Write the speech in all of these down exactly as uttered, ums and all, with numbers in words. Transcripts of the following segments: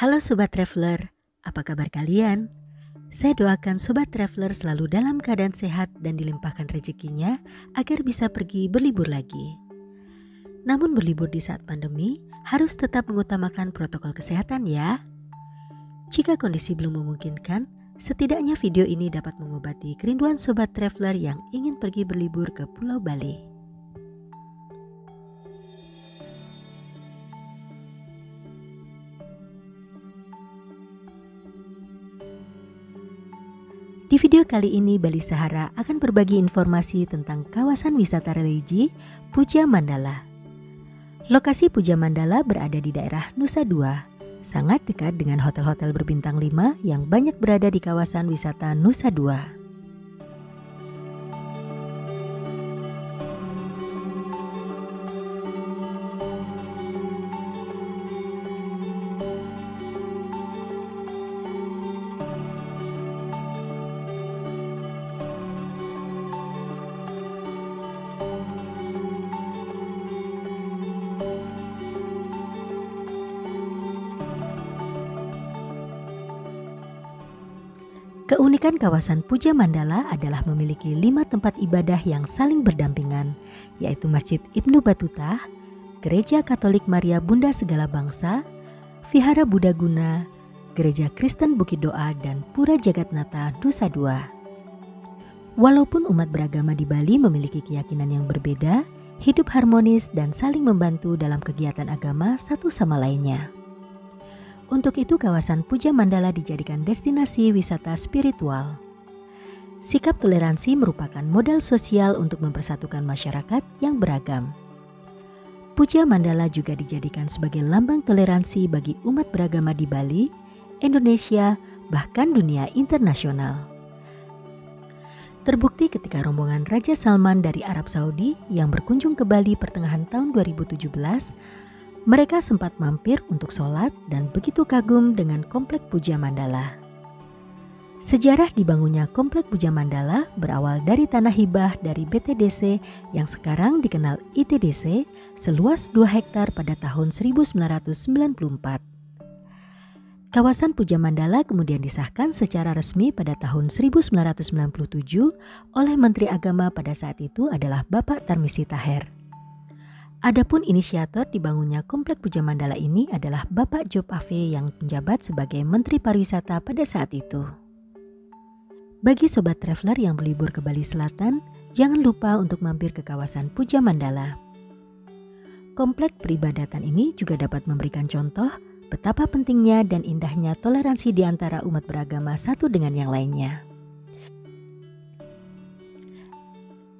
Halo Sobat Traveler, apa kabar kalian? Saya doakan Sobat Traveler selalu dalam keadaan sehat dan dilimpahkan rezekinya agar bisa pergi berlibur lagi. Namun berlibur di saat pandemi harus tetap mengutamakan protokol kesehatan ya. Jika kondisi belum memungkinkan, setidaknya video ini dapat mengobati kerinduan Sobat Traveler yang ingin pergi berlibur ke Pulau Bali. Di video kali ini Bali Sahara akan berbagi informasi tentang kawasan wisata religi Puja Mandala. Lokasi Puja Mandala berada di daerah Nusa Dua, sangat dekat dengan hotel-hotel berbintang lima yang banyak berada di kawasan wisata Nusa Dua. Keunikan kawasan Puja Mandala adalah memiliki lima tempat ibadah yang saling berdampingan, yaitu Masjid Ibnu Batutah, Gereja Katolik Maria Bunda Segala Bangsa, Vihara Buddha Guna, Gereja Kristen Bukit Doa, dan Pura Jagatnatha Nusa Dua. Walaupun umat beragama di Bali memiliki keyakinan yang berbeda, hidup harmonis dan saling membantu dalam kegiatan agama satu sama lainnya. Untuk itu kawasan Puja Mandala dijadikan destinasi wisata spiritual. Sikap toleransi merupakan modal sosial untuk mempersatukan masyarakat yang beragam. Puja Mandala juga dijadikan sebagai lambang toleransi bagi umat beragama di Bali, Indonesia, bahkan dunia internasional. Terbukti ketika rombongan Raja Salman dari Arab Saudi yang berkunjung ke Bali pertengahan tahun dua ribu tujuh belas, mereka sempat mampir untuk sholat dan begitu kagum dengan komplek Puja Mandala. Sejarah dibangunnya komplek Puja Mandala berawal dari tanah hibah dari B T D C yang sekarang dikenal I T D C seluas dua hektar pada tahun seribu sembilan ratus sembilan puluh empat. Kawasan Puja Mandala kemudian disahkan secara resmi pada tahun seribu sembilan ratus sembilan puluh tujuh oleh Menteri Agama pada saat itu adalah Bapak Tarmizi Taher. Adapun inisiator dibangunnya komplek Puja Mandala ini adalah Bapak Joop Ave yang menjabat sebagai Menteri Pariwisata pada saat itu. Bagi Sobat Traveler yang berlibur ke Bali Selatan, jangan lupa untuk mampir ke kawasan Puja Mandala. Komplek peribadatan ini juga dapat memberikan contoh betapa pentingnya dan indahnya toleransi di antara umat beragama satu dengan yang lainnya.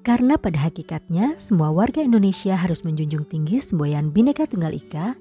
Karena pada hakikatnya, semua warga Indonesia harus menjunjung tinggi semboyan Bhinneka Tunggal Ika.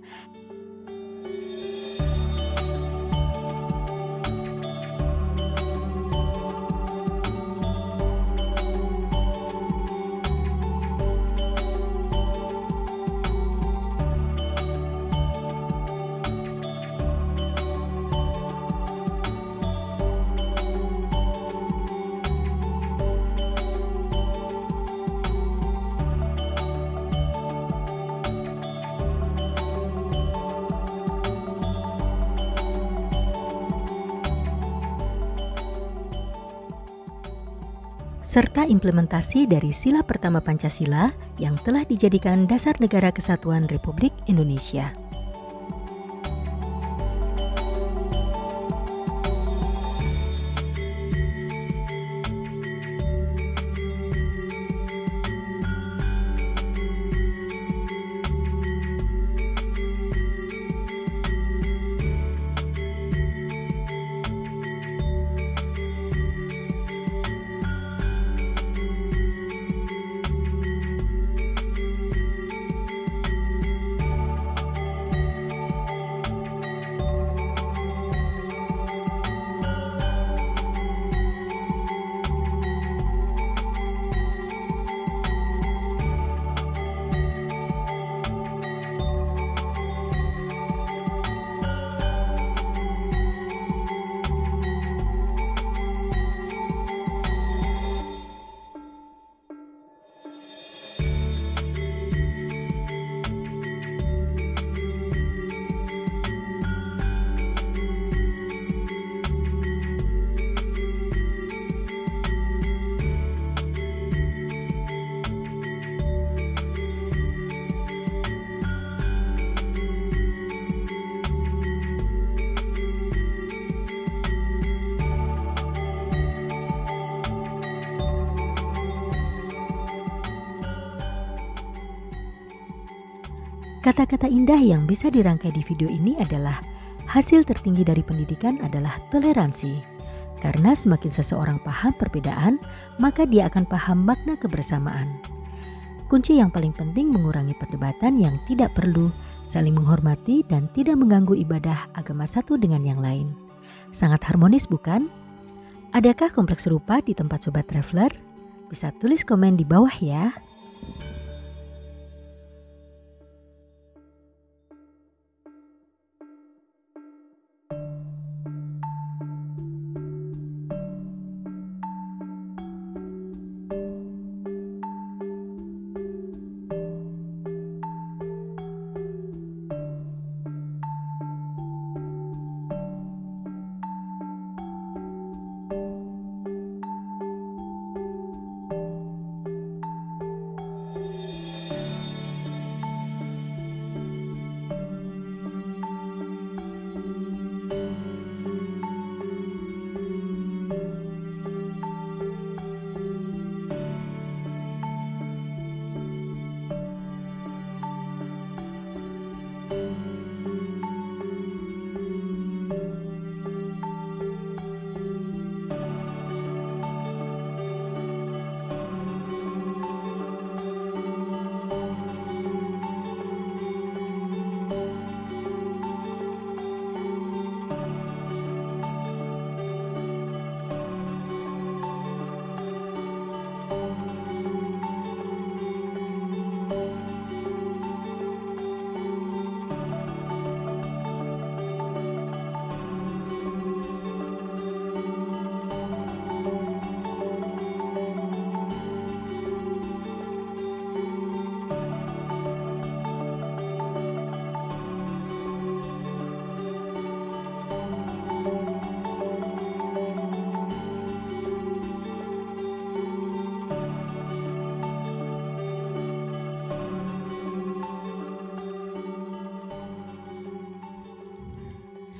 Serta implementasi dari sila pertama Pancasila yang telah dijadikan dasar negara kesatuan Republik Indonesia. Kata-kata indah yang bisa dirangkai di video ini adalah hasil tertinggi dari pendidikan adalah toleransi. Karena semakin seseorang paham perbedaan, maka dia akan paham makna kebersamaan. Kunci yang paling penting mengurangi perdebatan yang tidak perlu, saling menghormati dan tidak mengganggu ibadah agama satu dengan yang lain. Sangat harmonis, bukan? Adakah kompleks serupa di tempat Sobat Traveler? Bisa tulis komen di bawah ya.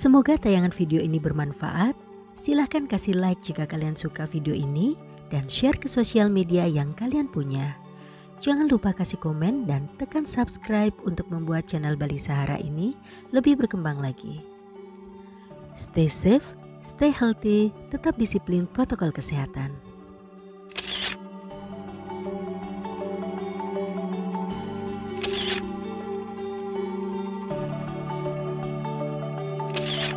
Semoga tayangan video ini bermanfaat. Silahkan kasih like jika kalian suka video ini dan share ke sosial media yang kalian punya. Jangan lupa kasih komen dan tekan subscribe untuk membuat channel Bali Sahara ini lebih berkembang lagi. Stay safe, stay healthy, tetap disiplin protokol kesehatan. you